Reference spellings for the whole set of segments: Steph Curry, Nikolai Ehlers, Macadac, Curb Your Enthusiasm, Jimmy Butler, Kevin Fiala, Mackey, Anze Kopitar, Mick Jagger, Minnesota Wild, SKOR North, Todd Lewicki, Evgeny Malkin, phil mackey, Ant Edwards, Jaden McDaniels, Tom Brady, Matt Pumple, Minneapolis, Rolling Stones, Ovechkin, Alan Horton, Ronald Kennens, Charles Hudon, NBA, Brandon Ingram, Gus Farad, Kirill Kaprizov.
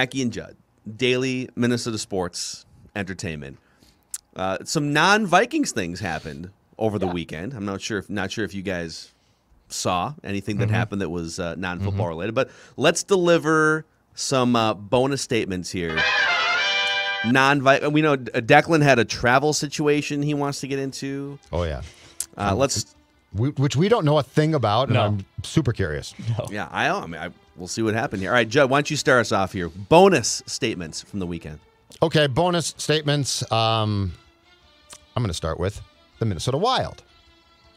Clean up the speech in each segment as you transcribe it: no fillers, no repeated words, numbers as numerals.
Mackey and Judd, Daily Minnesota Sports Entertainment. Some non-Vikings things happened over the weekend. I'm not sure if you guys saw anything that happened that was non-football related, but let's deliver some bonus statements here. We know Declan had a travel situation he wants to get into. Oh yeah, which we don't know a thing about, and I'm super curious. Yeah, we'll see what happened here. All right, Judd, why don't you start us off here? Bonus statements from the weekend. Okay, bonus statements. I'm going to start with the Minnesota Wild,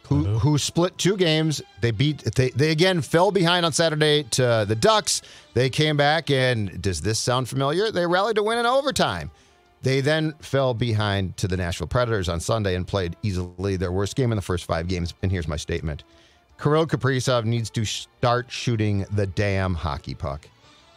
who split two games. They again fell behind on Saturday to the Ducks. They came back, and does this sound familiar? They rallied to win in overtime. They then fell behind to the Nashville Predators on Sunday and played easily their worst game in the first 5 games. And here's my statement. Kirill Kaprizov needs to start shooting the damn hockey puck.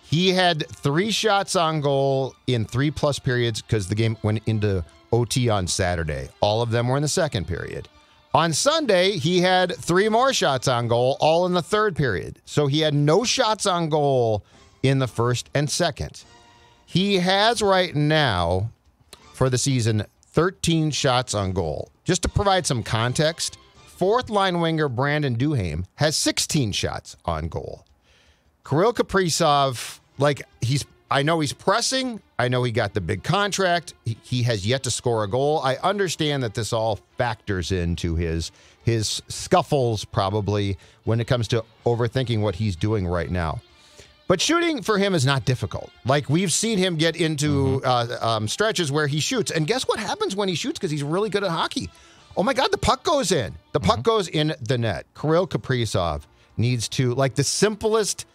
He had 3 shots on goal in 3+ periods because the game went into OT on Saturday. All of them were in the second period. On Sunday, he had 3 more shots on goal, all in the third period. So he had no shots on goal in the first and second. He has right now, for the season, 13 shots on goal. Just to provide some context, fourth line winger Brandon Duhaime has 16 shots on goal. Kirill Kaprizov, I know he's pressing. I know he got the big contract. He has yet to score a goal. I understand that this all factors into his scuffles probably when it comes to overthinking what he's doing right now. But shooting for him is not difficult. Like, we've seen him get into stretches where he shoots. And guess what happens when he shoots because he's really good at hockey? Oh, my God, the puck goes in. The puck goes in the net. Kirill Kaprizov needs to, the simplest...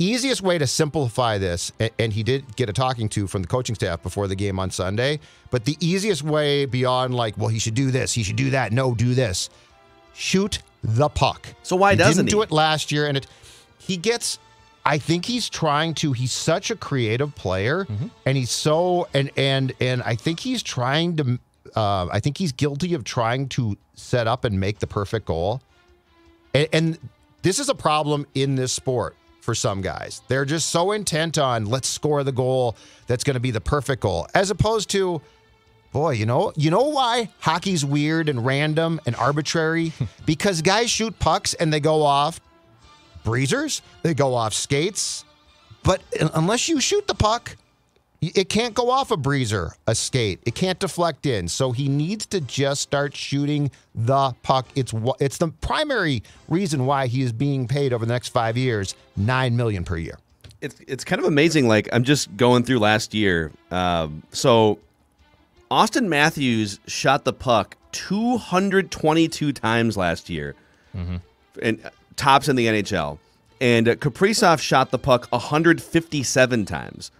Easiest way to simplify this, and he did get a talking to from the coaching staff before the game on Sunday, but the easiest way beyond he should do this, he should do that, no, do this. Shoot the puck. So why doesn't he? Didn't do it last year, and I think he's trying to, he's such a creative player, and he's so, and I think he's trying to, I think he's guilty of trying to set up and make the perfect goal. And this is a problem in this sport. For some guys, they're just so intent on let's score the goal that's going to be the perfect goal, as opposed to, boy, you know why hockey's weird and random and arbitrary? Because guys shoot pucks and they go off breezers, they go off skates, but unless you shoot the puck, it can't go off a breezer, a skate. It can't deflect in. So he needs to just start shooting the puck. It's the primary reason why he is being paid over the next 5 years, $9 million per year. It's kind of amazing. I'm just going through last year. So Auston Matthews shot the puck 222 times last year, and tops in the NHL. And Kaprizov shot the puck 157 times.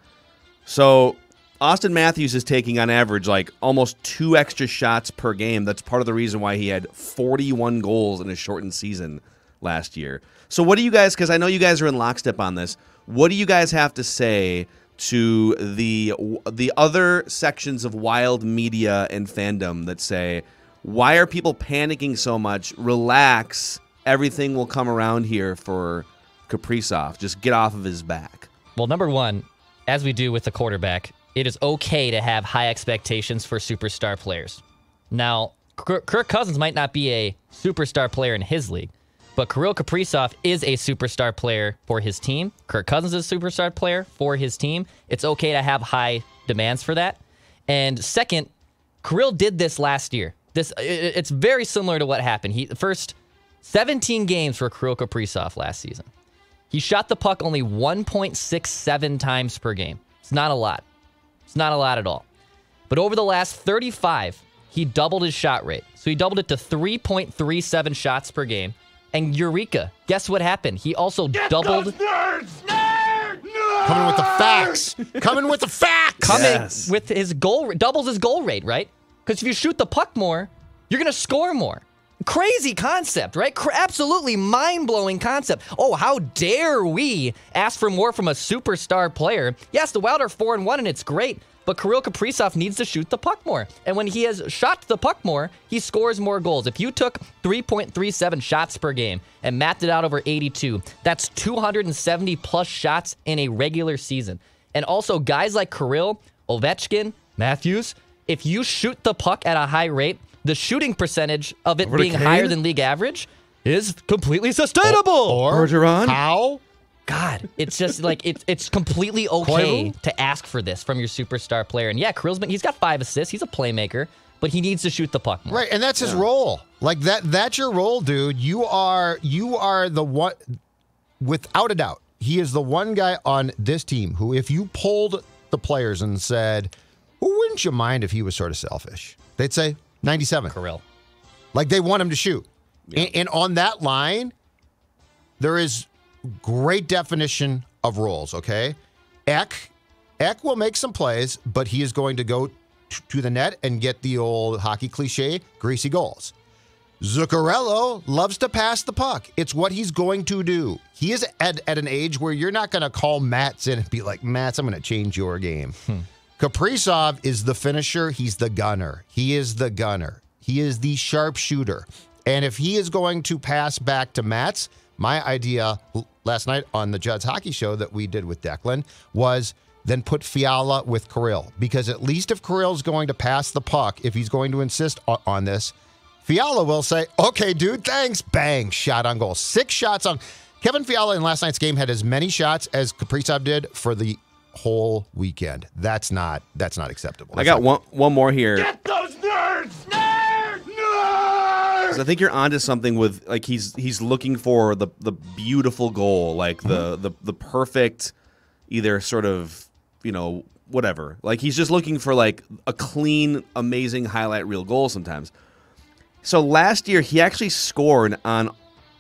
So Auston Matthews is taking, on average, almost 2 extra shots per game. That's part of the reason why he had 41 goals in a shortened season last year. So what do you guys, because I know you guys are in lockstep on this, what do you guys have to say to the other sections of Wild media and fandom that say, why are people panicking so much? Relax. Everything will come around here for Kaprizov. Just get off of his back. Well, number one, as we do with the quarterback, it is okay to have high expectations for superstar players. Now, Kirk Cousins might not be a superstar player in his league, but Kirill Kaprizov is a superstar player for his team. Kirk Cousins is a superstar player for his team. It's okay to have high demands for that. And second, Kirill did this last year. It's very similar to what happened. The first 17 games for Kirill Kaprizov last season, he shot the puck only 1.67 times per game. It's not a lot. It's not a lot at all. But over the last 35, he doubled his shot rate. So he doubled it to 3.37 shots per game. And eureka, guess what happened? He also doubled... Nerds! Coming with the facts. Coming with the facts. Coming with his goal... Doubles his goal rate, right? Because if you shoot the puck more, you're going to score more. Crazy concept, right? Absolutely mind-blowing concept. Oh, how dare we ask for more from a superstar player? Yes, the Wild are 4-1, and it's great, but Kirill Kaprizov needs to shoot the puck more. And when he has shot the puck more, he scores more goals. If you took 3.37 shots per game and mapped it out over 82, that's 270-plus shots in a regular season. And also, guys like Kirill, Ovechkin, Matthews, if you shoot the puck at a high rate, the shooting percentage of it being higher than league average is completely sustainable. Or how? God, it's just like it's completely okay to ask for this from your superstar player. And yeah, Kirill's been—he's got 5 assists. He's a playmaker, but he needs to shoot the puck more. Right, and that's his role. Like that—that's your role, dude. You are the one, without a doubt. He is the one guy on this team who, if you polled the players and said, "Who wouldn't you mind if he was sort of selfish?" they'd say 97. Kirill. Like they want him to shoot, and on that line, there is. Great definition of roles, okay? Ek will make some plays, but he is going to go to the net and get the old hockey cliche, greasy goals. Zuccarello loves to pass the puck. It's what he's going to do. He is at an age where you're not going to call Mats in and be like, Mats, I'm going to change your game. Kaprizov is the finisher. He's the gunner. He is the gunner. He is the sharpshooter. And if he is going to pass back to Mats, my idea last night on the Judd's Hockey Show that we did with Declan was then put Fiala with Kirill, because at least if Kirill's going to pass the puck, if he's going to insist on this, Fiala will say, okay, dude, thanks, bang, shot on goal. 6 shots on... Kevin Fiala in last night's game had as many shots as Kaprizov did for the whole weekend. That's not acceptable. I got one more here. Get those nerds! I think you're onto something with, like, he's looking for the beautiful goal, like the perfect, either sort of, you know, whatever. Like he's just looking for like a clean, amazing highlight reel goal sometimes. So last year he actually scored on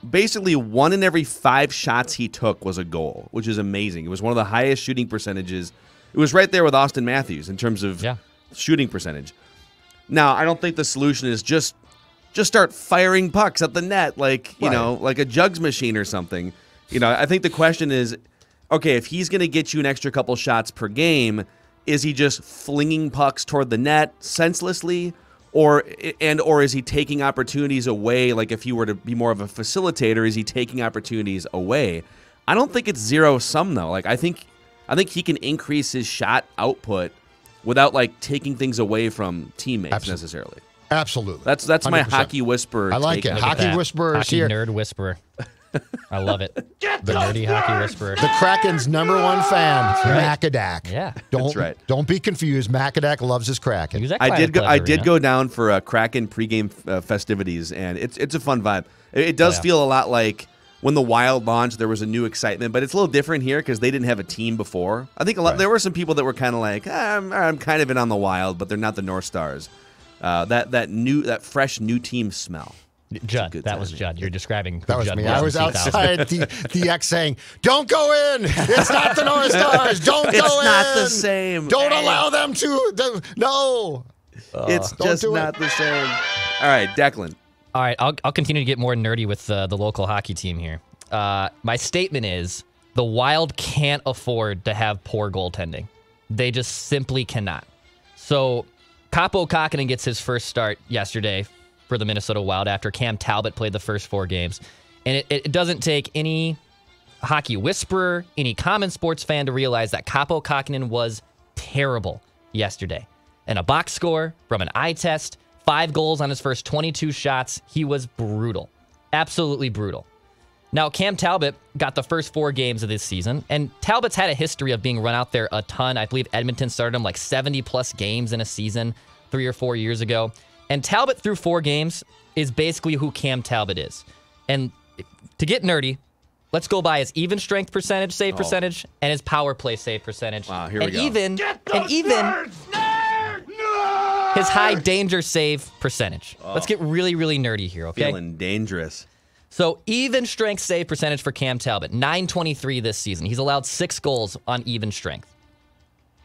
basically 1 in every 5 shots he took was a goal, which is amazing. It was one of the highest shooting percentages. It was right there with Auston Matthews in terms of shooting percentage. Now I don't think the solution is just start firing pucks at the net like, you know, like a jugs machine or something. You know, I think the question is, okay, if he's going to get you an extra couple shots per game, is he just flinging pucks toward the net senselessly, or is he taking opportunities away? Like if you were to be more of a facilitator, is he taking opportunities away? I don't think it's zero sum though. Like I think he can increase his shot output without like taking things away from teammates necessarily. Absolutely. That's 100%. My hockey whisperer. I like it. Hockey whisperer is here. Nerd whisperer. I love it. The nerdy hockey whisperer. The Kraken's #1 fan, Macadac. Yeah, that's right. Don't be confused. Macadac loves his Kraken. I did go down for a Kraken pregame festivities, and it's a fun vibe. It does feel a lot like when the Wild launched. There was a new excitement, but it's a little different here because they didn't have a team before. I think a lot. There were some people that were kind of like, I'm kind of in on the Wild, but they're not the North Stars. That fresh new team smell. Judd, that was Judd. You're describing. That was Judd me. I was outside the X saying, "Don't go in. It's not the North Stars. Don't go in. It's not the same. Don't allow them to. No. It's just not the same." All right, Declan. All right, I'll continue to get more nerdy with the local hockey team here. My statement is the Wild can't afford to have poor goaltending. They just simply cannot. So. Kaapo Kahkonen gets his first start yesterday for the Minnesota Wild after Cam Talbot played the first 4 games. And it doesn't take any hockey whisperer, any common sports fan to realize that Kaapo Kahkonen was terrible yesterday. And a box score from an eye test, 5 goals on his first 22 shots. He was brutal. Absolutely brutal. Now, Cam Talbot got the first 4 games of this season, and Talbot's had a history of being run out there a ton. I believe Edmonton started him like 70-plus games in a season 3 or 4 years ago. And Talbot, through 4 games, is basically who Cam Talbot is. And to get nerdy, let's go by his even strength percentage, save percentage, and his power play save percentage. Wow, here we go. And even his high danger save percentage. Oh. Let's get really, really nerdy here, okay? Feeling dangerous. So even strength save percentage for Cam Talbot, .923 this season. He's allowed 6 goals on even strength.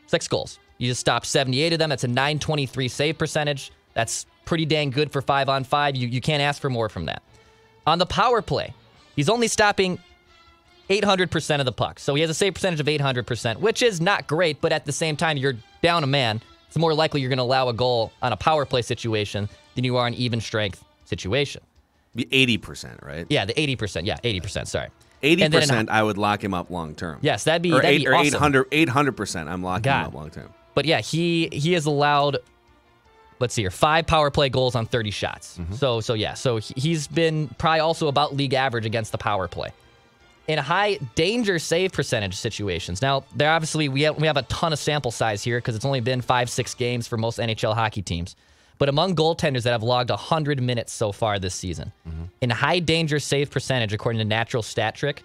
6 goals. You just stop 78 of them. That's a .923 save percentage. That's pretty dang good for 5-on-5. You can't ask for more from that. On the power play, he's only stopping 800% of the puck. So he has a save percentage of 800%, which is not great, but at the same time, you're down a man. It's more likely you're going to allow a goal on a power play situation than you are an even strength situation. The 80%, right? Yeah, the 80%. Yeah, 80%. Sorry. 80%, I would lock him up long term. Yes, that'd be, or that'd be awesome. Or 800%, I'm locking him up long term. But yeah, he has allowed, let's see here, 5 power play goals on 30 shots. Mm-hmm. So yeah, so he's been probably also about league average against the power play. In high danger save percentage situations. Now, there obviously we have a ton of sample size here because it's only been 5-6 games for most NHL hockey teams. But among goaltenders that have logged 100 minutes so far this season, mm-hmm. in high danger save percentage, according to Natural Stat Trick,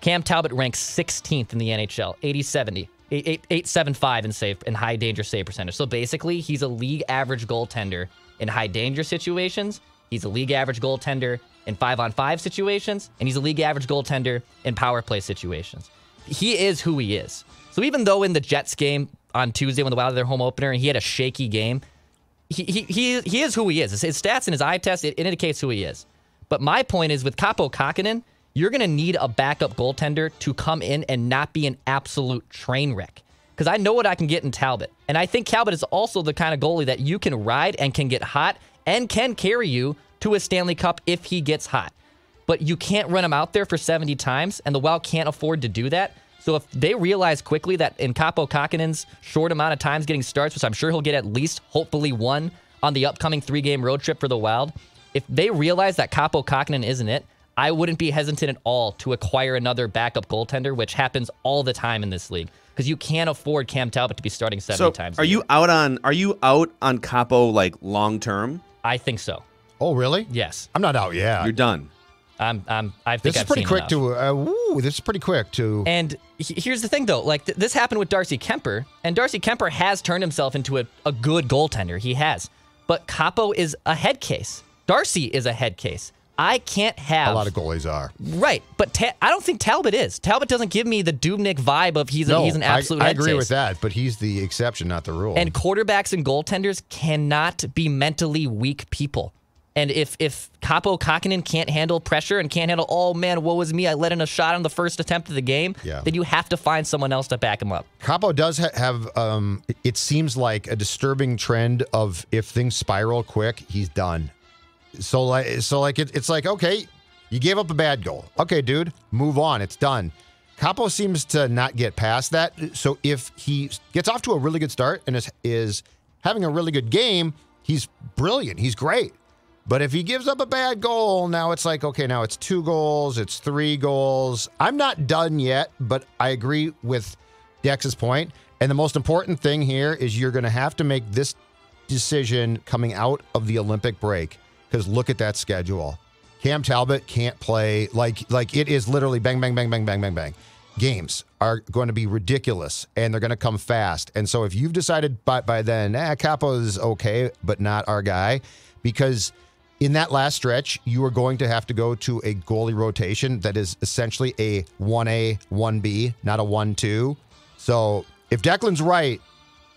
Cam Talbot ranks 16th in the NHL, 875 in high danger save percentage. So basically, he's a league average goaltender in high danger situations. He's a league average goaltender in 5-on-5 situations, and he's a league average goaltender in power play situations. He is who he is. So even though in the Jets game on Tuesday when the Wild had their home opener and he had a shaky game, he is who he is. His stats and his eye test, it indicates who he is. But my point is with Kaapo Kahkonen, you're going to need a backup goaltender to come in and not be an absolute train wreck. Because I know what I can get in Talbot. And I think Talbot is also the kind of goalie that you can ride and can get hot and can carry you to a Stanley Cup if he gets hot. But you can't run him out there for 70 times, and the Wild can't afford to do that. So if they realize quickly that in Kaapo Kahkonen's short amount of times getting starts, which I'm sure he'll get at least, hopefully, one on the upcoming 3-game road trip for the Wild, if they realize that Kaapo Kahkonen isn't it, I wouldn't be hesitant at all to acquire another backup goaltender, which happens all the time in this league. Because you can't afford Cam Talbot to be starting 70 times. Are you out on Kaapo like long term? I think so. Oh really? Yes. I'm not out yet. You're done. This is pretty quick. And here's the thing though, like this happened with Darcy Kemper, and Darcy Kemper has turned himself into a good goaltender. He has, but Kaapo is a head case. Darcy is a head case. I can't have... A lot of goalies are. Right, but I don't think Talbot is. Talbot doesn't give me the Dubnyk vibe of he's an absolute head case. I agree with that, but he's the exception, not the rule. And quarterbacks and goaltenders cannot be mentally weak people. And if Kaapo Kahkonen can't handle pressure and can't handle, oh man, woe is me, I let in a shot on the first attempt of the game, then you have to find someone else to back him up. Kaapo does have, it seems like, a disturbing trend of if things spiral quick, he's done. So it's like, okay, you gave up a bad goal. Okay, dude, move on. It's done. Kaapo seems to not get past that. So if he gets off to a really good start and is having a really good game, he's brilliant. He's great. But if he gives up a bad goal, now it's like, okay, now it's 2 goals. It's 3 goals. I'm not done yet, but I agree with Dex's point. And the most important thing here is you're going to have to make this decision coming out of the Olympic break. Because look at that schedule. Cam Talbot can't play. Like it is literally bang, bang, bang, bang, bang, bang, bang. Games are going to be ridiculous, and they're going to come fast. And so if you've decided by then, Kaapo's okay, but not our guy, because in that last stretch, you are going to have to go to a goalie rotation that is essentially a 1A, 1B, not a 1-2. So if Declan's right,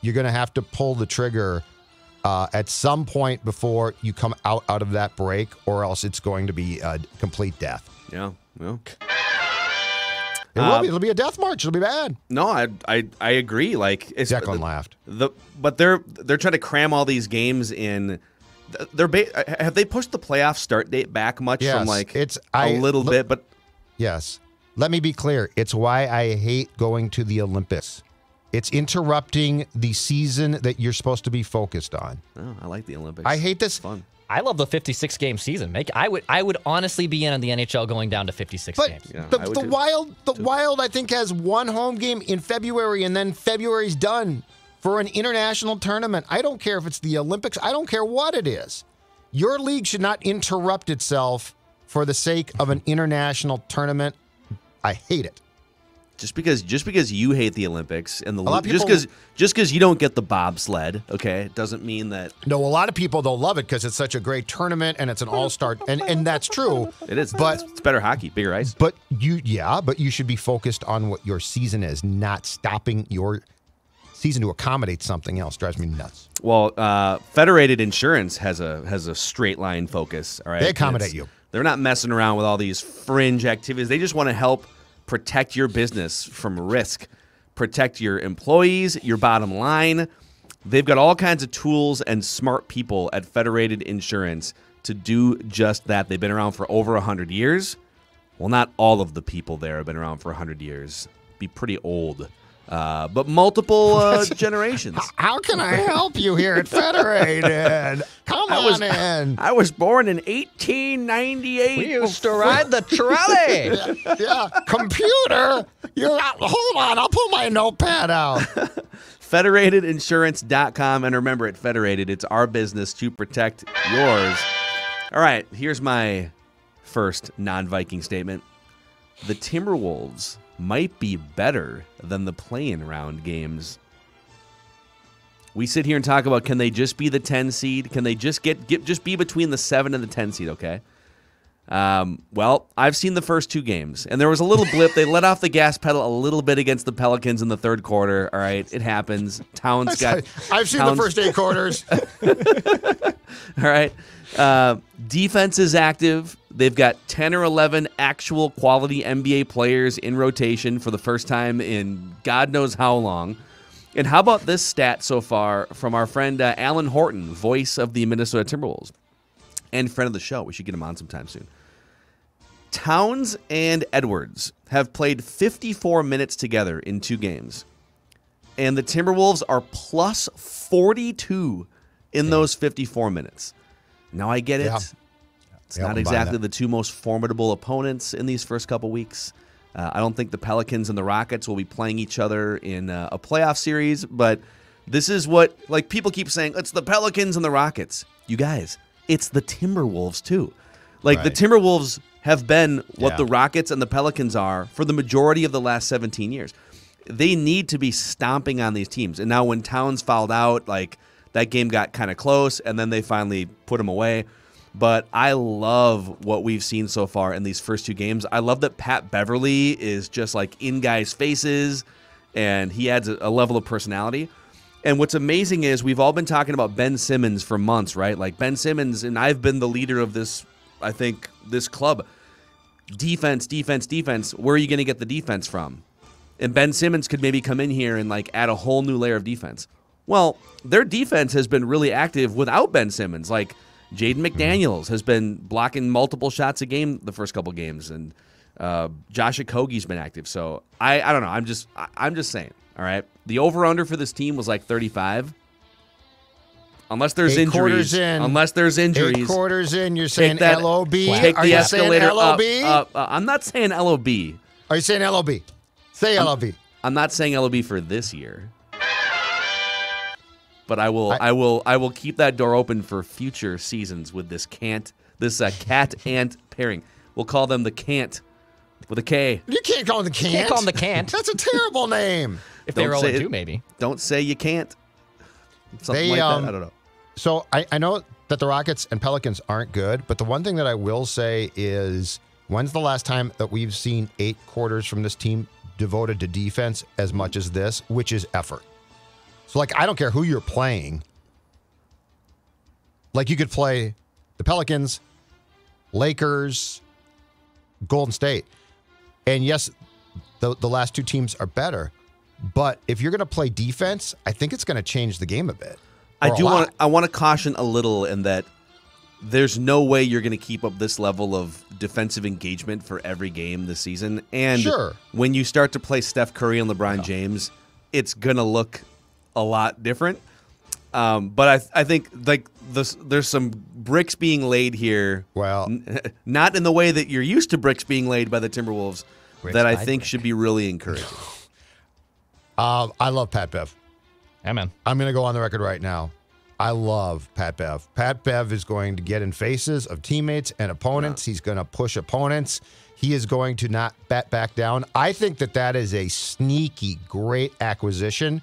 you're going to have to pull the trigger at some point before you come out of that break, or else it's going to be complete death. Yeah, well, it'll be a death march. It'll be bad. No, I agree. Like it's, Declan laughed. But they're trying to cram all these games in. Have they pushed the playoff start date back much? Yes, from like it's a little bit, but yes. Let me be clear. It's why I hate going to the Olympics. It's interrupting the season that you're supposed to be focused on. Oh, I like the Olympics. I hate this. It's fun. I love the 56-game season. I would honestly be in on the NHL going down to 56 games. Yeah, the Wild, I think, has one home game in February, and then February's done for an international tournament. I don't care if it's the Olympics. I don't care what it is. Your league should not interrupt itself for the sake of an international tournament. I hate it. Just because you hate the Olympics and just because you don't get the bobsled, okay, doesn't mean that. No, a lot of people they'll love it because it's such a great tournament and it's an all-star, and that's true. It is, but it's better hockey, bigger ice. But you should be focused on what your season is, not stopping your season to accommodate something else. Drives me nuts. Well, Federated Insurance has a straight line focus. All right, they accommodate you. They're not messing around with all these fringe activities. They just want to help. Protect your business from risk. Protect your employees, your bottom line. They've got all kinds of tools and smart people at Federated Insurance to do just that. They've been around for over 100 years. well, not all of the people there have been around for 100 years. Be pretty old. But multiple generations. How can I help you here at Federated? Come on in. I was born in 1898. We used to ride the trolley. Yeah. Computer, you're out. Hold on, I'll pull my notepad out. Federatedinsurance.com. And remember, at Federated, it's our business to protect yours. All right, here's my first non-Viking statement. The Timberwolves might be better than the play-in round games. We sit here and talk about, can they just be the 10 seed? Can they just just be between the 7 and the 10 seed, okay? Well, I've seen the first two games, and there was a little blip. They let off the gas pedal a little bit against the Pelicans in the third quarter. All right, it happens. I've seen the first 8 quarters. All right. Defense is active. They've got 10 or 11 actual quality NBA players in rotation for the first time in God knows how long. And how about this stat so far from our friend Alan Horton, voice of the Minnesota Timberwolves and friend of the show. We should get him on sometime soon. Towns and Edwards have played 54 minutes together in 2 games. And the Timberwolves are plus 42 in those 54 minutes. Now I get it. Yeah. It's not exactly the two most formidable opponents in these first couple weeks. I don't think the Pelicans and the Rockets will be playing each other in a playoff series, but this is what, like, people keep saying, it's the Pelicans and the Rockets. You guys, it's the Timberwolves too. Like, the Timberwolves have been what the Rockets and the Pelicans are for the majority of the last 17 years. They need to be stomping on these teams. And now when Towns fouled out, like, that game got kind of close, and then they finally put him away. But I love what we've seen so far in these first 2 games. I love that Pat Beverley is just, like, in guys' faces, and he adds a level of personality. And what's amazing is we've all been talking about Ben Simmons for months, right? Like, Ben Simmons, and I've been the leader of this, I think, this club. Defense, defense, defense. Where are you going to get the defense from? And Ben Simmons could maybe come in here and, like, add a whole new layer of defense. Well, their defense has been really active without Ben Simmons. Like, Jaden McDaniels has been blocking multiple shots a game the first couple games, and Josh Okogie's been active. So I don't know. I'm just saying. All right, the over/under for this team was like 35. Unless there's injuries. Unless there's injuries. 8 quarters in, you're saying LOB. Take the escalator up. I'm not saying LOB. Are you saying LOB? Say LOB. I'm not saying LOB for this year. But I will keep that door open for future seasons with this cat-ant pairing. We'll call them the Cant with a K. You can't call them the Cant. You can't call them the Cant. That's a terrible name. If they were only 2, maybe. Don't say you can't. Something like that. I don't know. So I know that the Rockets and Pelicans aren't good, but the one thing that I will say is, when's the last time that we've seen 8 quarters from this team devoted to defense as much as this, which is effort? So, like, I don't care who you're playing. Like, you could play the Pelicans, Lakers, Golden State. And, yes, the last 2 teams are better. But if you're going to play defense, I think it's going to change the game a bit. I want to caution a little in that there's no way you're going to keep up this level of defensive engagement for every game this season. And when you start to play Steph Curry and LeBron James, it's going to look a lot different, but I think, like, there's some bricks being laid here. Well, not in the way that you're used to bricks being laid by the Timberwolves, that I think should be really encouraging. I love Pat Bev. Amen. I'm going to go on the record right now. I love Pat Bev. Pat Bev is going to get in faces of teammates and opponents. He's going to push opponents. He is going to not bat back down. I think that that is a sneaky great acquisition,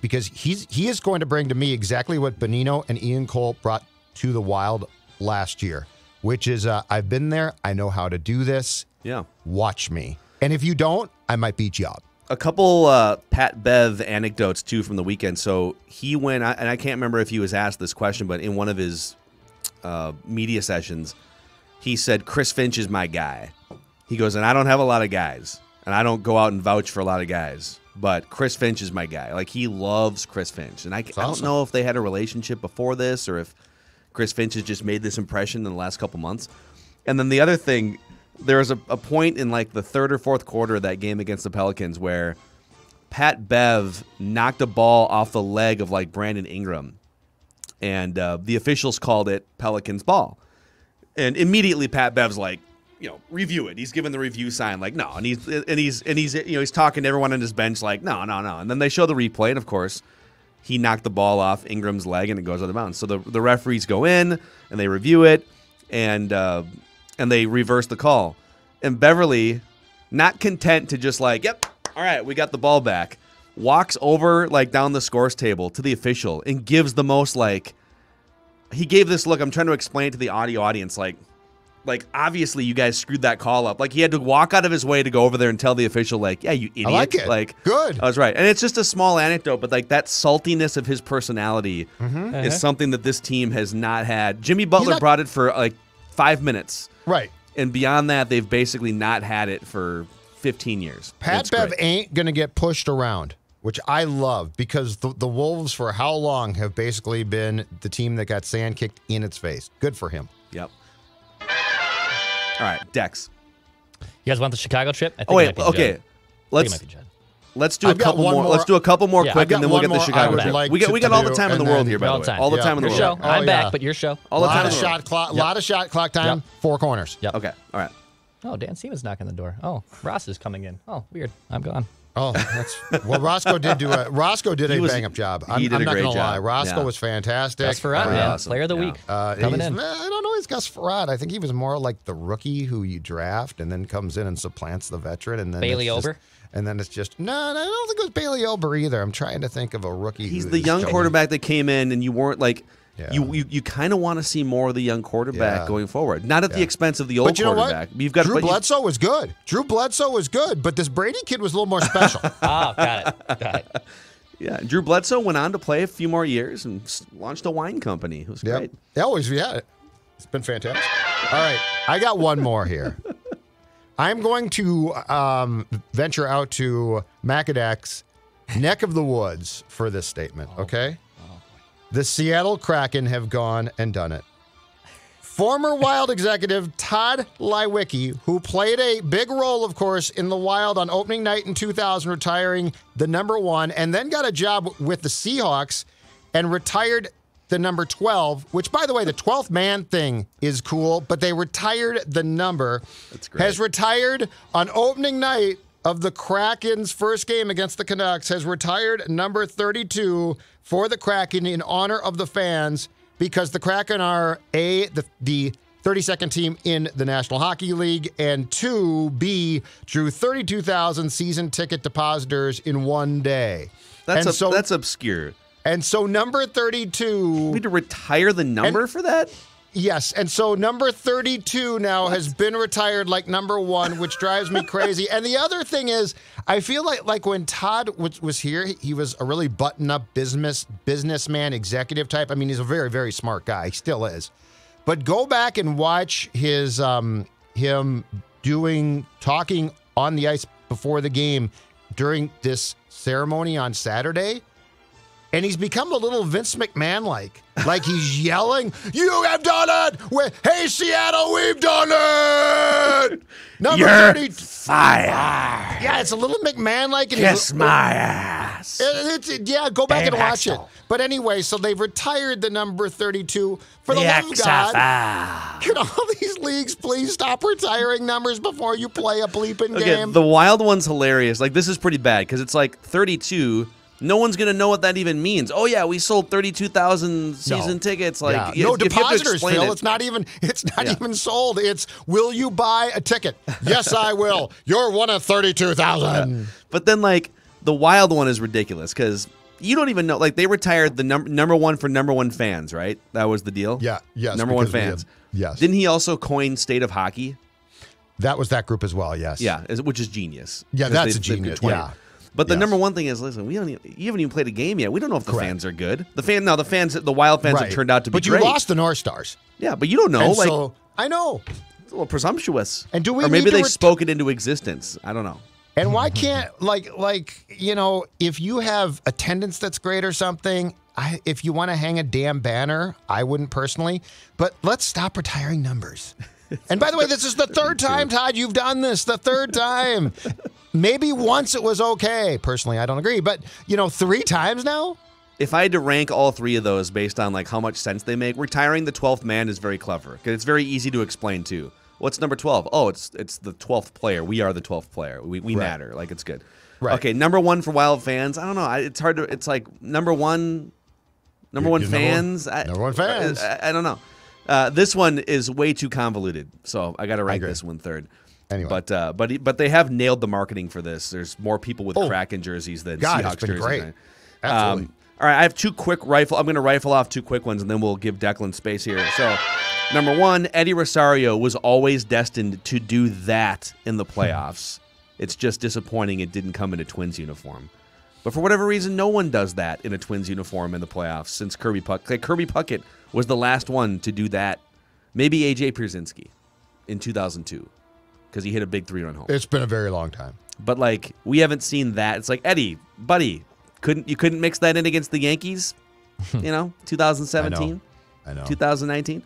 because he is going to bring to me exactly what Bonino and Ian Cole brought to the Wild last year, which is, I've been there, I know how to do this. Yeah, watch me. And if you don't, I might beat you up. A couple Pat Bev anecdotes too from the weekend. So he went, and I can't remember if he was asked this question, but in one of his media sessions, he said, "Chris Finch is my guy." He goes, "And I don't have a lot of guys, and I don't go out and vouch for a lot of guys. But Chris Finch is my guy." Like, he loves Chris Finch. And I don't know if they had a relationship before this or if Chris Finch has just made this impression in the last couple months. And then the other thing there was a point in like the third or fourth quarter of that game against the Pelicans where Pat Bev knocked a ball off the leg of like Brandon Ingram, and the officials called it Pelicans ball. And immediately Pat Bev's like, you know, review it. He's given the review sign like no, and he's you know, he's talking to everyone on his bench like no. And then they show the replay, and of course he knocked the ball off Ingram's leg and it goes out of bounds. So the referees go in and they review it, and they reverse the call. And Beverley, not content to just like, yep, all right, we got the ball back, walks over like down the scores table to the official and gives the most like, he gave this look, I'm trying to explain to the audio audience, like obviously you guys screwed that call up. Like he had to walk out of his way to go over there and tell the official like, yeah, you idiot. I like it. Like, good. I was right. And it's just a small anecdote, but like that saltiness of his personality is something that this team has not had. Jimmy Butler brought it for like 5 minutes. Right. And beyond that, they've basically not had it for 15 years. Pat Bev ain't going to get pushed around, which I love, because the Wolves for how long have basically been the team that got sand kicked in its face. Good for him. Yep. All right, Dex. You guys want the Chicago trip? I think let's do a couple more. Let's do a couple more quick, and then we'll get the Chicago trip. We got all the time in the world here, by the way. All the time in the world. I'm back, but your show. All the time in the world. A lot of shot clock time. Four corners. Yep. Okay. All right. Oh, Dan Siemens knocking the door. Oh, Ross is coming in. Oh, weird. I'm gone. Oh, that's well. Roscoe did do a bang up job. I'm not gonna lie. Roscoe was fantastic. Gus Farad, man, player of the week. Coming in. I don't know. It's Gus Farad. I think he was more like the rookie who you draft and then comes in and supplants the veteran. And then Bailey Ober. And then it's just no. I don't think it was Bailey Ober either. I'm trying to think of a rookie. He's the young quarterback that came in, and you weren't like. Yeah. You kind of want to see more of the young quarterback going forward. Not at the expense of the old quarterback. What? Drew Bledsoe was good. Drew Bledsoe was good, but this Brady kid was a little more special. Oh, got it. Yeah, Drew Bledsoe went on to play a few more years and launched a wine company. It was great. It's been fantastic. All right, I got one more here. I'm going to venture out to Macadac's neck of the woods for this statement, okay? The Seattle Kraken have gone and done it. Former Wild executive Todd Lewicki, who played a big role, of course, in the Wild on opening night in 2000, retiring the number 1, and then got a job with the Seahawks and retired the number 12, which, by the way, the 12th man thing is cool, but they retired the number. That's great. Has retired on opening night of the Kraken's first game against the Canucks, has retired number 32 for the Kraken in honor of the fans, because the Kraken are, A, the 32nd team in the National Hockey League, and 2, B, drew 32,000 season ticket depositors in one day. That's obscure. And so number 32... We need to retire the number for that? Yes, and so number 32 now has been retired like number 1, which drives me crazy. And the other thing is, I feel like when Todd was here, he was a really button-up businessman, executive type. I mean, he's a very, very smart guy. He still is. But go back and watch his him talking on the ice before the game during this ceremony on Saturday. And he's become a little Vince McMahon-like. Like he's yelling, "You have done it! Hey, Seattle, we've done it! Number 30, fire!" Yeah, it's a little McMahon-like. Kiss my ass. Go back and watch it. But anyway, so they've retired the number 32. For the love of God, can all these leagues please stop retiring numbers before you play a bleeping game? The Wild one's hilarious. Like, this is pretty bad, because it's like 32... No one's going to know what that even means. Oh, yeah, we sold 32,000 season tickets. Like, no depositors, Phil. It's not even sold. It's, will you buy a ticket? Yes, I will. You're one of 32,000. Yeah. But then, like, the Wild one is ridiculous, because you don't even know. Like, they retired the number one for number 1 fans, right? That was the deal? Yeah, yes. Number 1 fans. Yes. Didn't he also coin State of Hockey? That was that group as well, yes. Yeah, which is genius. Yeah, that's a genius, yeah. But the number 1 thing is, listen, you haven't even played a game yet. We don't know if the fans are good. The Wild fans have turned out to be great. But you lost the North Stars. Yeah, but you don't know. And like, so, I know. It's a little presumptuous. And do we? Or maybe they spoke it into existence. I don't know. And why can't if you have attendance that's great or something? If you want to hang a damn banner, I wouldn't personally. But let's stop retiring numbers. And by the way, this is the third time, Todd, you've done this. The third time. Maybe once it was okay. Personally, I don't agree. But, you know, 3 times now? If I had to rank all 3 of those based on, like, how much sense they make, retiring the 12th man is very clever. Because it's very easy to explain, too. What's number 12? Oh, it's the 12th player. We are the 12th player. We matter. Like, it's good. Right. Okay, number 1 for Wild fans. I don't know. It's hard to, it's like number one fans. I don't know. This one is way too convoluted, so I got to rank this 1 3rd. Anyway, but they have nailed the marketing for this. There's more people with Kraken jerseys than Seahawks jerseys. Great. Absolutely. All right, I have 2 quick rifle. I'm going to rifle off 2 quick ones, and then we'll give Declan space here. So, number 1, Eddie Rosario was always destined to do that in the playoffs. It's just disappointing it didn't come in a Twins uniform. But for whatever reason, no one does that in a Twins uniform in the playoffs since Kirby Puckett. Like, Kirby Puckett was the last one to do that. Maybe AJ Pierzynski in 2002 because he hit a big 3-run home. It's been a very long time. But, like, we haven't seen that. It's like, Eddie, buddy, couldn't mix that in against the Yankees, you know, 2017, I know. 2019.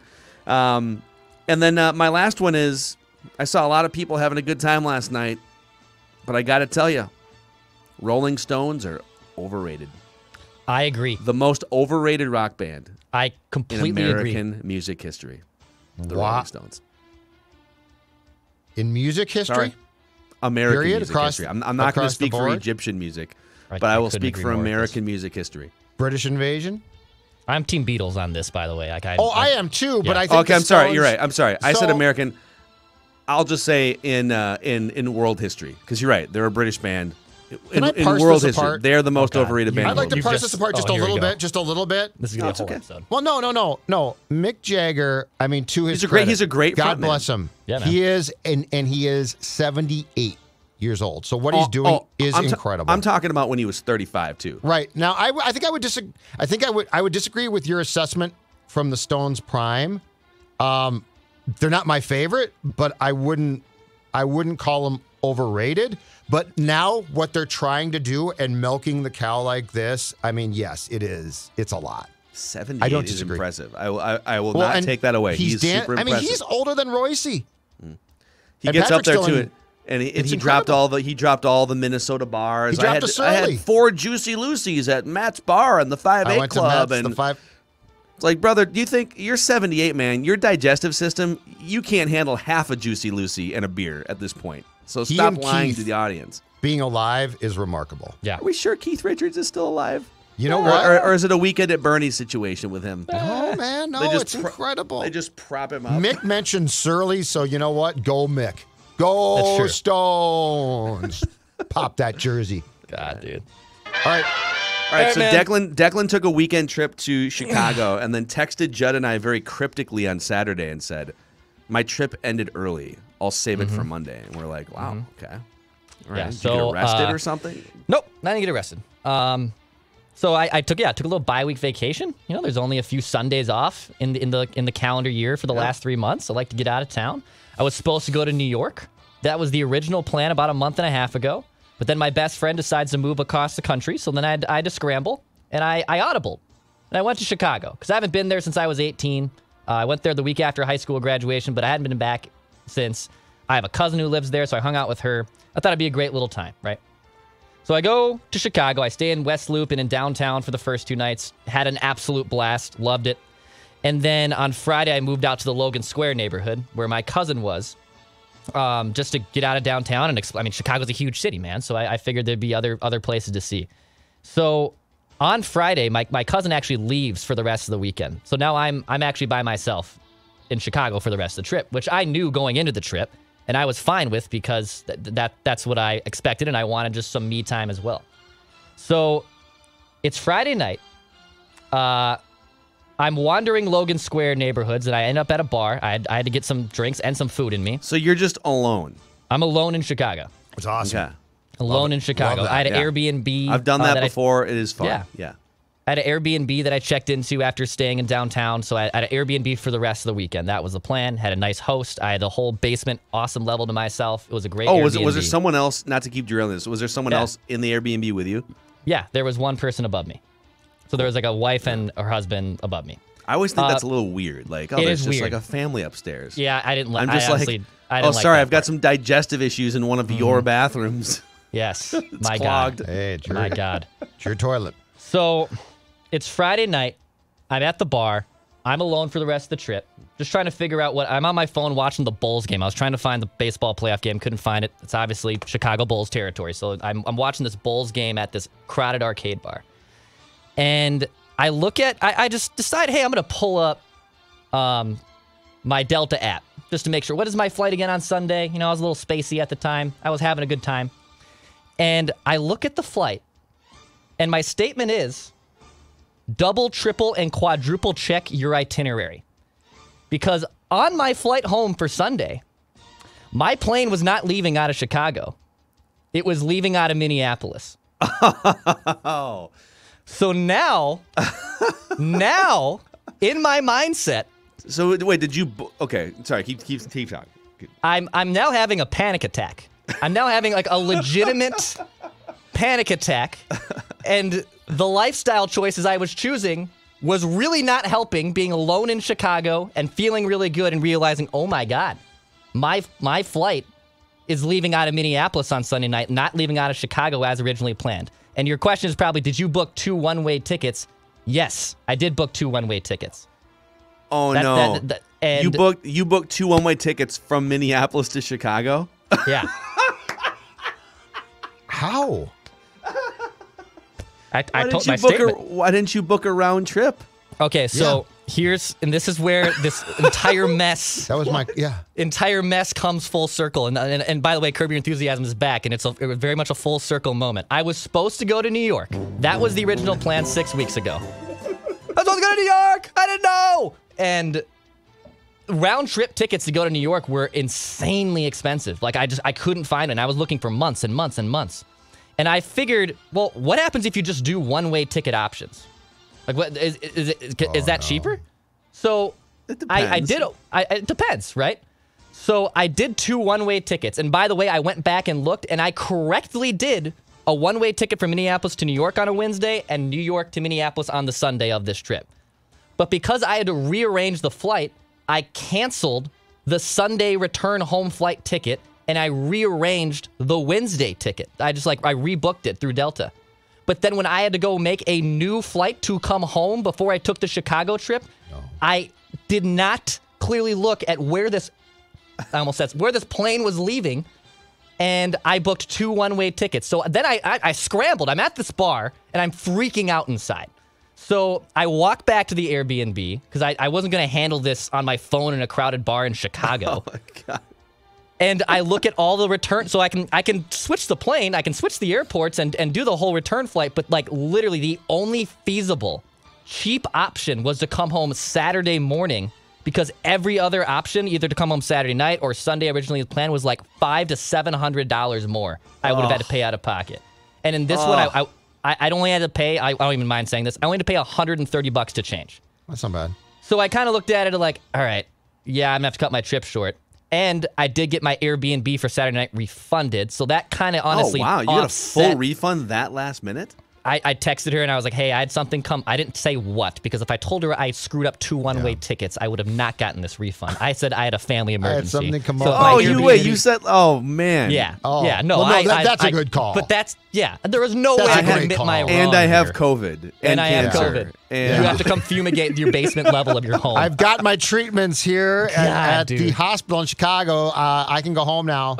And then my last one is I saw a lot of people having a good time last night, but I got to tell you, Rolling Stones are overrated. I agree. The most overrated rock band. I completely agree. In American music history. The Rolling Stones. In music history? Sorry. American music history. I'm not going to speak for Egyptian music, but I will speak for American music history. British invasion? I'm Team Beatles on this, by the way. Like, I am too, but I think okay, I'm sorry. You're right. I'm sorry. I said American. I'll just say in world history, because you're right. They're a British band. In world history, they're the most overrated band. I'd like to parse this apart just a little bit, This is going to be a whole episode. Well, no. Mick Jagger, I mean, to his credit, he's a great frontman. God bless him. Yeah, he is, and he is 78 years old. So what he's doing is incredible. I'm talking about when he was 35 too. Right now, I think I would disagree. I think I would disagree with your assessment from the Stones prime. They're not my favorite, but I wouldn't call them overrated. But now what they're trying to do and milking the cow like this, I mean, yes, it is. It's a lot. 78 is impressive. I will not take that away. He's super impressive. I mean, he's older than Royce. He gets up there too, and he dropped all the Minnesota bars. He dropped I had 4 Juicy Lucies at Matt's Bar and the 5-8 Club and the 5. It's like, brother, do you think you're 78, man? Your digestive system, you can't handle half a Juicy Lucy and a beer at this point. So stop lying to the audience. Being alive is remarkable. Yeah. Are we sure Keith Richards is still alive? You know what? Or is it a Weekend at Bernie's situation with him? Oh, man, no, it's incredible. They just prop him up. Mick mentioned Surly, so you know what? Go Mick. Go Stones. Pop that jersey. God, dude. All right. All right, so Declan took a weekend trip to Chicago and then texted Judd and I very cryptically on Saturday and said, "My trip ended early. I'll save it for Monday." And we're like, "Wow, okay, all right." Yeah, so, did you get arrested or something? Nope, I didn't get arrested. So I took a little bi-week vacation. You know, there's only a few Sundays off in the calendar year for the last 3 months. I like to get out of town. I was supposed to go to New York. That was the original plan about a month and a half ago. But then my best friend decides to move across the country, so then I had to scramble, and I audibled. And I went to Chicago, because I haven't been there since I was 18. I went there the week after high school graduation, but I hadn't been back since. I have a cousin who lives there, so I hung out with her. I thought it'd be a great little time, right? So I go to Chicago. I stay in West Loop and in downtown for the first 2 nights. Had an absolute blast. Loved it. And then on Friday, I moved out to the Logan Square neighborhood, where my cousin was. Just to get out of downtown and explore. I mean, Chicago's a huge city, man. So I figured there'd be other places to see. So on Friday, my cousin actually leaves for the rest of the weekend. So now I'm actually by myself in Chicago for the rest of the trip, which I knew going into the trip, and I was fine with because that's what I expected, and I wanted just some me time as well. So it's Friday night. I'm wandering Logan Square neighborhoods, and I end up at a bar. I had to get some drinks and some food in me. So you're just alone. I'm alone in Chicago. It's awesome. Yeah. Alone in Chicago. I had an Airbnb. I've done that before. It is fun. Yeah. I had an Airbnb that I checked into after staying in downtown, so I had an Airbnb for the rest of the weekend. That was the plan. Had a nice host. I had the whole basement awesome level to myself. It was a great Airbnb. Was there someone else, not to keep derailing this, was there someone else in the Airbnb with you? Yeah, there was one person above me. So there was like a wife and her husband above me. I always think that's a little weird. Like, oh, there's just weird. Like a family upstairs. Yeah, I didn't like. I'm just I've got some digestive issues in one of your bathrooms. Yes, it's my clogged. God. Hey, it's your, my God, it's your toilet. So, it's Friday night. I'm at the bar. I'm alone for the rest of the trip. Just trying to figure out what... I'm on my phone watching the Bulls game. I was trying to find the baseball playoff game. Couldn't find it. It's obviously Chicago Bulls territory. So I'm watching this Bulls game at this crowded arcade bar. And I look at... I just decide, hey, I'm going to pull up my Delta app just to make sure. What is my flight again on Sunday? You know, I was a little spacey at the time. I was having a good time. And I look at the flight. And my statement is... double, triple, and quadruple check your itinerary. Because on my flight home for Sunday, my plane was not leaving out of Chicago. It was leaving out of Minneapolis. Oh. So now, in my mindset... So, wait, did you... Okay, sorry, keep talking. I'm now having a panic attack. I'm now having, like, a legitimate panic attack. And... the lifestyle choices I was choosing was really not helping, being alone in Chicago and feeling really good and realizing, oh my God, my flight is leaving out of Minneapolis on Sunday night, not leaving out of Chicago as originally planned. And your question is probably, did you book 2 one-way tickets? Yes, I did book 2 one-way tickets. Oh, no. And you booked 2 one-way tickets from Minneapolis to Chicago? Yeah. How? Why didn't you book a round trip? Okay, so here's, and this is where this entire mess. That was my entire mess comes full circle. And by the way, Curb Your Enthusiasm is back, and it was very much a full circle moment. I was supposed to go to New York. That was the original plan 6 weeks ago. I was supposed to go to New York. I didn't know. And round trip tickets to go to New York were insanely expensive. Like I couldn't find it. And I was looking for months and months and months. And I figured, well, what happens if you just do one-way ticket options? Like, what is that cheaper? So it depends. It depends, right? So I did 2 one-way tickets. And by the way, I went back and looked, and I correctly did a one-way ticket from Minneapolis to New York on a Wednesday and New York to Minneapolis on the Sunday of this trip. But because I had to rearrange the flight, I canceled the Sunday return home flight ticket. And I rearranged the Wednesday ticket. I rebooked it through Delta. But then when I had to go make a new flight to come home before I took the Chicago trip, I did not clearly look at where this, I almost said, where this plane was leaving. And I booked 2 one-way tickets. So then I scrambled. I'm at this bar and I'm freaking out inside. So I walk back to the Airbnb because I wasn't going to handle this on my phone in a crowded bar in Chicago. Oh my God. And I look at all the return, so I can switch the plane, I can switch the airports and do the whole return flight, but like literally the only feasible, cheap option was to come home Saturday morning because every other option, either to come home Saturday night or Sunday originally planned, was like $500 to $700 more I would have had to pay out of pocket. And in this one, I'd only had to pay, I don't even mind saying this, I only had to pay $130 to change. That's not bad. So I kind of looked at it like, all right, yeah, I'm gonna have to cut my trip short. And I did get my Airbnb for Saturday night refunded, so that kind of honestly offset. Oh, wow. You got a full refund that last minute? I texted her, and I was like, hey, I had something come. I didn't say what, because if I told her I screwed up 2 one-way tickets, I would have not gotten this refund. I said I had a family emergency. I had something come up. Oh, you said, oh, man. Yeah. Oh. Yeah, no. Well, no that's a good call. But that's, yeah. There was no way I could admit my wrong. And I have COVID. And I have COVID. And you have to come fumigate your basement level of your home. I've got my treatments here at the hospital in Chicago. I can go home now.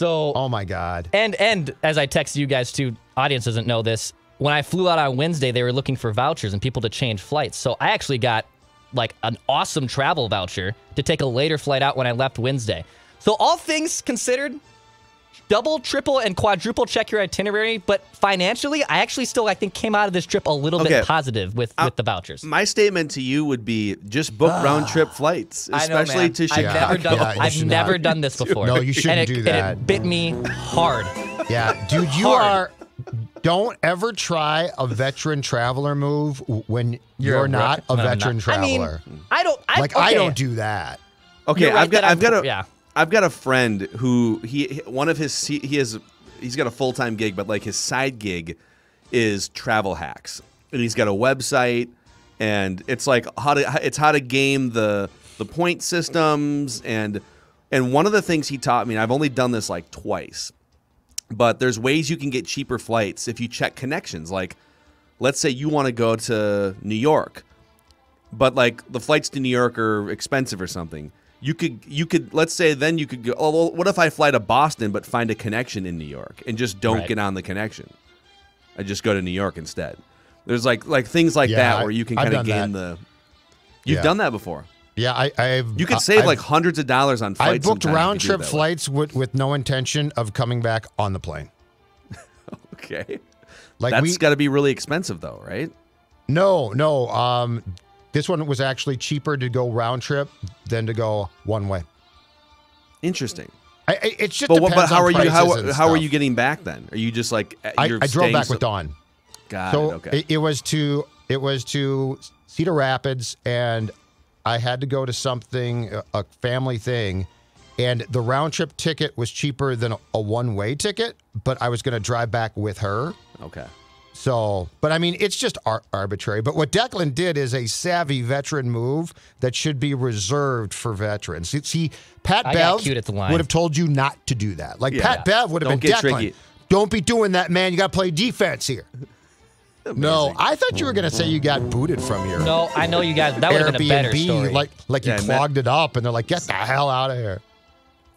Oh, my God. And as I texted you guys, too, audience doesn't know this. When I flew out on Wednesday, they were looking for vouchers and people to change flights. So I actually got like an awesome travel voucher to take a later flight out when I left Wednesday. So all things considered, double, triple, and quadruple check your itinerary. But financially, I actually still, I think, came out of this trip a little bit positive with the vouchers. My statement to you would be just book round trip flights, especially to Chicago. I've never done this before. No, you shouldn't do that. And it bit me hard. Yeah, dude, you are... Don't ever try a veteran traveler move when you're not a veteran traveler. I mean, I don't do that. Okay, right, I've got a friend who he's got a full-time gig, but like his side gig is travel hacks, and he's got a website and it's like how to game the point systems. And one of the things he taught me, and I've only done this like twice, but there's ways you can get cheaper flights if you check connections. Like, let's say you want to go to New York, but like the flights to New York are expensive or something. You could let's say then you could go, oh, well, what if I fly to Boston but find a connection in New York and just don't get on the connection? I just go to New York instead. There's like things like that where you can kind of game that. You've done that before. Yeah, you could save like hundreds of dollars on flights. I booked round trip flights with no intention of coming back on the plane. Okay, like that's got to be really expensive though, right? No. This one was actually cheaper to go round trip than to go one way. Interesting. It's just. But how are you? How are you getting back then? Are you just like? I drove back with Dawn. Okay. It was to Cedar Rapids, and I had to go to something, a family thing, and the round trip ticket was cheaper than a one way ticket. But I was going to drive back with her. Okay. So, but I mean, it's just arbitrary. But what Declan did is a savvy veteran move that should be reserved for veterans. See, Pat Bev would have told you not to do that. Like, Pat Bev would have been Declan. Tricky. Don't be doing that, man. You got to play defense here. Amazing. No, I thought you were going to say you got booted from your. No, I know you guys. That would have been a better story. Like you clogged it up, and they're like, get the hell out of here.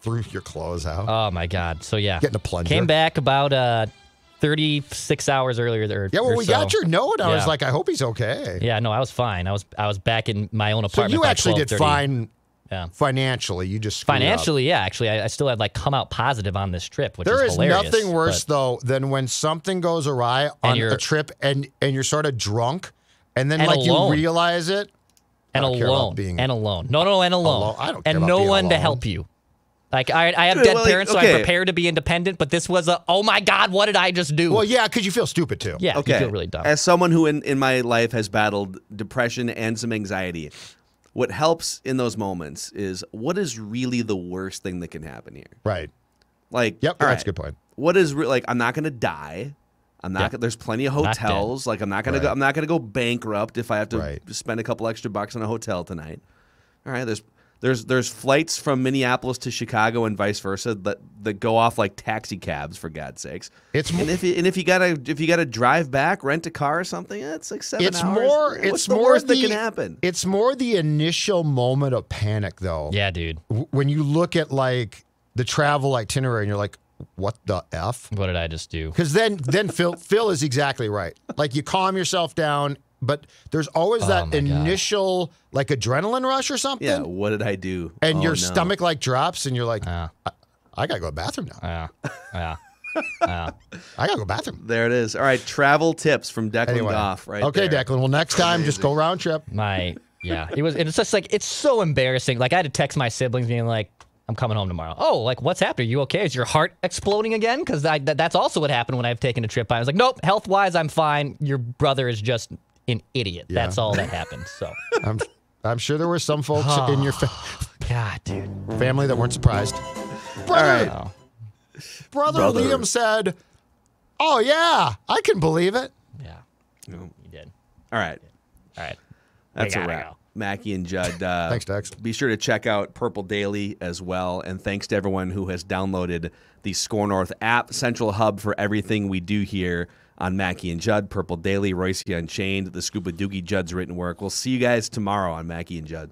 Threw your clothes out. Oh, my God. So, yeah. Getting a plunger. Came back about 36 hours earlier there. Yeah, well, we got your note. I was like, I hope he's okay. Yeah, no, I was fine. I was back in my own apartment. So you actually did fine financially. You just screwed up. Yeah, actually, I still had like come out positive on this trip, which is hilarious. There is nothing worse though than when something goes awry on a trip and you're sort of drunk and then like alone. You realize it. And alone. No, and alone. I don't care about being alone. To help you. Like, I have dead parents, so I prepare to be independent, but this was a, oh my God, what did I just do? Well, yeah, because you feel stupid, too. Yeah, you feel really dumb. As someone who in my life has battled depression and some anxiety, what helps in those moments is what is really the worst thing that can happen here? Right. Like, yep, that's a good point. What is, like, I'm not going to die. I'm not. There's plenty of hotels. Like, I'm not going to go, I'm not going to go bankrupt if I have to spend a couple extra bucks on a hotel tonight. All right, There's flights from Minneapolis to Chicago and vice versa that go off like taxi cabs, for God's sakes. And if you gotta drive back, rent a car or something, it's like 7 hours. What's the worst that can happen? It's more the initial moment of panic though. Yeah, dude. When you look at like the travel itinerary and you're like, what the F? What did I just do? Because then Phil is exactly right. Like you calm yourself down. But there's always that initial, like, adrenaline rush or something. Yeah, what did I do? And your stomach, like, drops, and you're like, I got to go to the bathroom now. I got to go to the bathroom. There it is. All right, travel tips from Declan Goff right there. Declan, well, next time, just go round trip. It's just, like, it's so embarrassing. Like, I had to text my siblings being like, I'm coming home tomorrow. Oh, like, what's happening? Are you okay? Is your heart exploding again? Because that's also what happened when I've taken a trip. I was like, nope, health-wise, I'm fine. Your brother is just an idiot. Yeah. That's all that happened. So I'm sure there were some folks in your family that weren't surprised. Brother Liam said, "Oh yeah, I can believe it." Yeah, he did. All right. That's a wrap. Mackey and Judd. Thanks, Dex. Be sure to check out Purple Daily as well. And thanks to everyone who has downloaded the Score North app, central hub for everything we do here on Mackey and Judd, Purple Daily, Royce Unchained, the Scuba Doogie, Judd's written work. We'll see you guys tomorrow on Mackey and Judd.